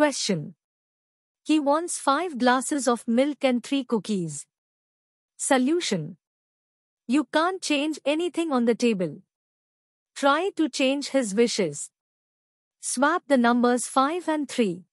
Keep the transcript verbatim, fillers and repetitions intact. Question. He wants five glasses of milk and three cookies. Solution. You can't change anything on the table. Try to change his wishes. Swap the numbers five and three.